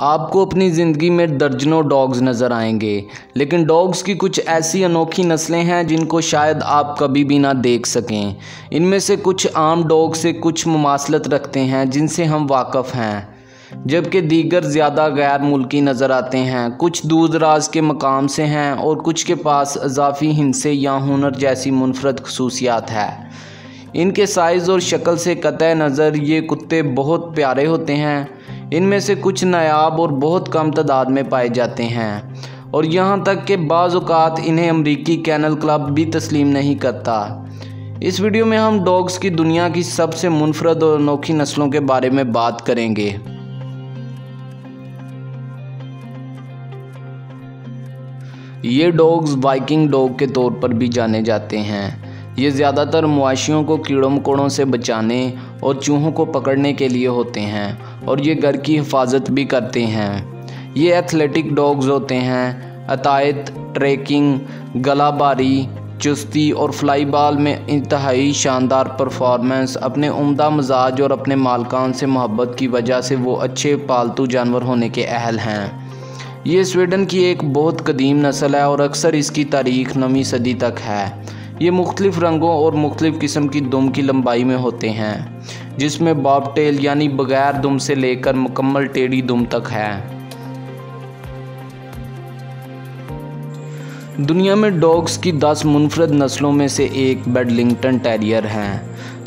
आपको अपनी ज़िंदगी में दर्जनों डॉग्स नज़र आएंगे, लेकिन डॉग्स की कुछ ऐसी अनोखी नस्लें हैं जिनको शायद आप कभी भी ना देख सकें। इनमें से कुछ आम डॉग से कुछ मुमासलत रखते हैं जिनसे हम वाकफ़ हैं, जबकि दीगर ज़्यादा गैर मुल्की नज़र आते हैं। कुछ दूर दराज के मकाम से हैं और कुछ के पास अजाफी हिंसे या हुनर जैसी मुनफरद खसूसियात है। इनके साइज़ और शक्ल से कतई नज़र ये कुत्ते बहुत प्यारे होते हैं। इनमें से कुछ नायाब और बहुत कम तादाद में पाए जाते हैं और यहाँ तक कि बाज़ औक़ात इन्हें अमरीकी कैनल क्लब भी तस्लीम नहीं करता। इस वीडियो में हम डॉग्स की दुनिया की सबसे मुनफरद और अनोखी नस्लों के बारे में बात करेंगे। ये डॉग्स वाइकिंग डॉग के तौर पर भी जाने जाते हैं। ये ज़्यादातर मवाशियों को कीड़ों मकोड़ों से बचाने और चूहों को पकड़ने के लिए होते हैं और ये घर की हिफाजत भी करते हैं। ये एथलेटिक डॉग्स होते हैं। अतायत, ट्रैकिंग, गलाबारी, चुस्ती और फ्लाई बॉल में इंतहाई शानदार परफॉर्मेंस, अपने उम्दा मिजाज और अपने मालकान से मोहब्बत की वजह से वो अच्छे पालतू जानवर होने के अहल हैं। ये स्वीडन की एक बहुत कदीम नस्ल है और अक्सर इसकी तारीख 9वीं सदी तक है। ये मुख्तलिफ रंगों और मुख्तलिफ किस्म की दुम की लंबाई में होते हैं, जिसमें बॉब टेल यानी बगैर दुम से लेकर मुकम्मल टेढ़ी दुम तक है। दुनिया में डॉग्स की 10 मुनफरद नस्लों में से एक बेडलिंगटन टेरियर हैं।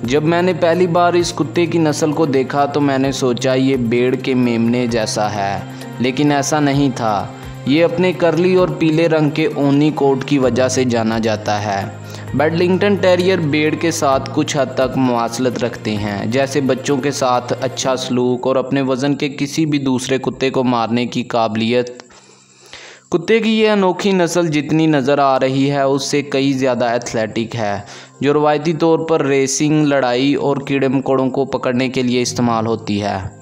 जब मैंने पहली बार इस कुत्ते की नस्ल को देखा तो मैंने सोचा ये बेड़ के मेमने जैसा है, लेकिन ऐसा नहीं था। ये अपने करली और पीले रंग के ऊनी कोट की वजह से जाना जाता है। बेडलिंगटन टेरियर बेड़ के साथ कुछ हद तक मुवासलत रखते हैं, जैसे बच्चों के साथ अच्छा सलूक और अपने वज़न के किसी भी दूसरे कुत्ते को मारने की काबिलियत। कुत्ते की ये अनोखी नस्ल जितनी नज़र आ रही है उससे कई ज़्यादा एथलेटिक है, जो रवायती तौर पर रेसिंग, लड़ाई और कीड़े मकोड़ों को पकड़ने के लिए इस्तेमाल होती है।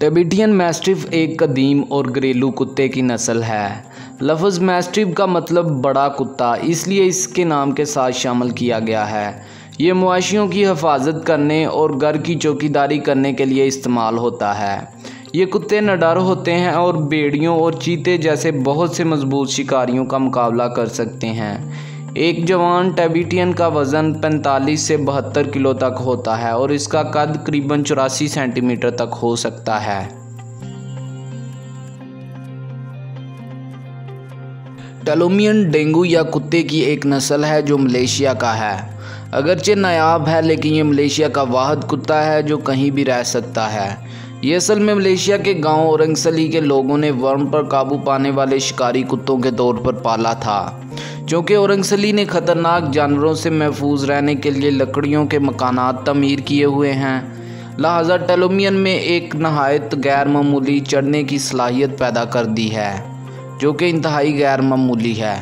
टिबेटियन मैस्टिफ एक कदीम और घरेलू कुत्ते की नस्ल है। लफ्ज़ मैस्टिफ का मतलब बड़ा कुत्ता, इसलिए इसके नाम के साथ शामिल किया गया है। ये मवाशियों की हिफाजत करने और घर की चौकीदारी करने के लिए इस्तेमाल होता है। ये कुत्ते निडर होते हैं और भेड़ियों और चीते जैसे बहुत से मजबूत शिकारियों का मुकाबला कर सकते हैं। एक जवान टिबेटियन का वज़न 45 से 72 किलो तक होता है और इसका कद करीबन 84 सेंटीमीटर तक हो सकता है। टेलोमियन डेंगू या कुत्ते की एक नस्ल है जो मलेशिया का है। अगरचे नायाब है, लेकिन ये मलेशिया का वाहिद कुत्ता है जो कहीं भी रह सकता है। ये असल में मलेशिया के गांव ओरंग असली के लोगों ने वर्म पर काबू पाने वाले शिकारी कुत्तों के तौर पर पाला था। चूँकि ओरंग असली ने ख़तरनाक जानवरों से महफूज रहने के लिए लकड़ियों के मकानात तमीर किए हुए हैं, लिहाजा टेलोमियन में एक नहायत गैर मामूली चढ़ने की सलाहियत पैदा कर दी है, जो कि इंतहाई गैर मामूली है।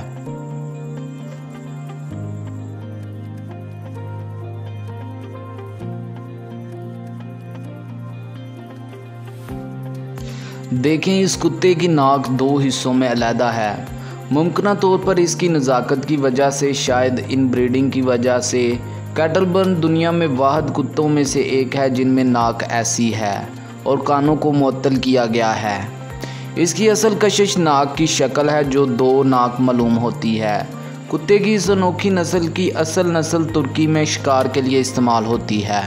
देखें, इस कुत्ते की नाक 2 हिस्सों में अलहदा है। मुमकिन तौर पर इसकी नज़ाकत की वजह से, शायद इन ब्रीडिंग की वजह से, कैटलबर्न दुनिया में वाहिद कुत्तों में से एक है जिनमें नाक ऐसी है और कानों को मुअत्तल किया गया है। इसकी असल कशिश नाक की शक्ल है, जो 2 नाक मालूम होती है। कुत्ते की इस अनोखी नस्ल की असल नस्ल तुर्की में शिकार के लिए इस्तेमाल होती है।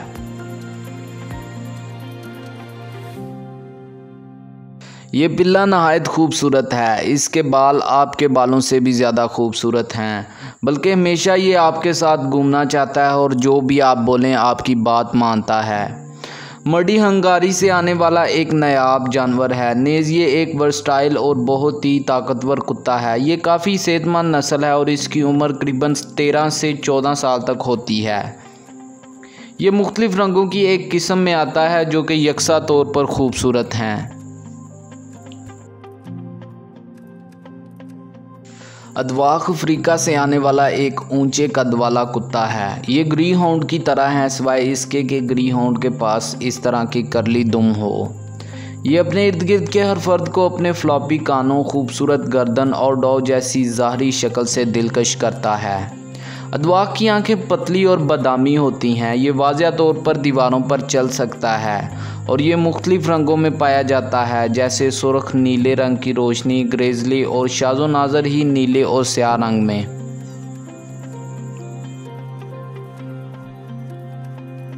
ये पिल्ला नहायत खूबसूरत है। इसके बाल आपके बालों से भी ज़्यादा खूबसूरत हैं, बल्कि हमेशा ये आपके साथ घूमना चाहता है और जो भी आप बोलें आपकी बात मानता है। मडी हंगारी से आने वाला एक नायाब जानवर है। नेज़ ये एक वर्सटाइल और बहुत ही ताकतवर कुत्ता है। ये काफ़ी सेहतमंद नस्ल है और इसकी उम्र करीबन 13 से 14 साल तक होती है। ये मुख्तलिफ़ रंगों की एक किस्म में आता है जो कि यकसा तौर पर खूबसूरत हैं। अज़वाख़ अफ्रीका से आने वाला एक ऊंचे कद वाला कुत्ता है। ये ग्रीहाउंड की तरह है, सिवाय इसके कि ग्रीहाउंड के पास इस तरह की करली दुम हो। ये अपने इर्द गिर्द के हर फर्द को अपने फ्लॉपी कानों, खूबसूरत गर्दन और डॉ जैसी ज़ाहरी शक्ल से दिलकश करता है। अज़वाक की आंखें पतली और बादामी होती हैं। ये वाज़िया तौर पर दीवारों पर चल सकता है और ये मुख्तलिफ़ रंगों में पाया जाता है, जैसे सुर्ख नीले रंग की रोशनी, ग्रेजली और शाज़ो नाज़र ही नीले और स्याह रंग में।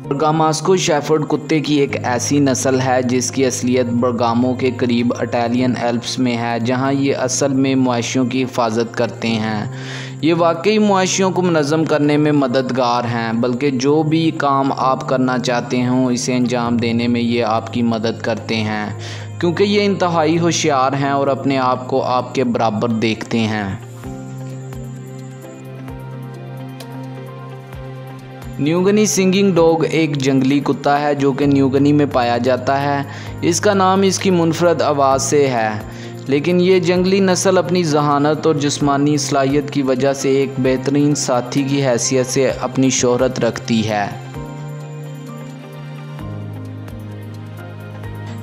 बर्गामास्को शेफर्ड कुत्ते की एक ऐसी नस्ल है जिसकी असलियत बर्गामो के करीब इटालियन एल्प्स में है, जहां ये असल में मवेशियों की हिफाजत करते हैं। ये वाकई मवेशियों को मुनज़्ज़म करने में मददगार हैं, बल्कि जो भी काम आप करना चाहते हों इसे अंजाम देने में ये आपकी मदद करते हैं, क्योंकि ये इंतहाई होशियार हैं और अपने आप को आपके बराबर देखते हैं। न्यू गिनी सिंगिंग डॉग एक जंगली कुत्ता है जो कि न्यू गिनी में पाया जाता है। इसका नाम इसकी मुनफरद आवाज़ से है, लेकिन ये जंगली नस्ल अपनी जहानत और जिस्मानी सलाहियत की वजह से एक बेहतरीन साथी की हैसियत से अपनी शोहरत रखती है।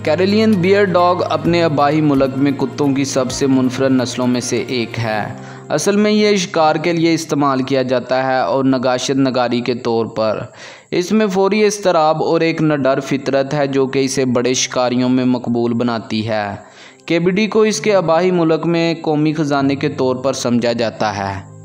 कैरेलियन बियर डॉग अपने आबाई मुल्क में कुत्तों की सबसे मुनफरद नस्लों में से एक है। असल में यह शिकार के लिए इस्तेमाल किया जाता है और नगाशत नगारी के तौर पर। इसमें फौरी इस्तराब और एक नडर फितरत है जो कि इसे बड़े शिकारियों में मकबूल बनाती है। केबीडी को इसके आबाई मुल्क में कौमी ख़जाने के तौर पर समझा जाता है।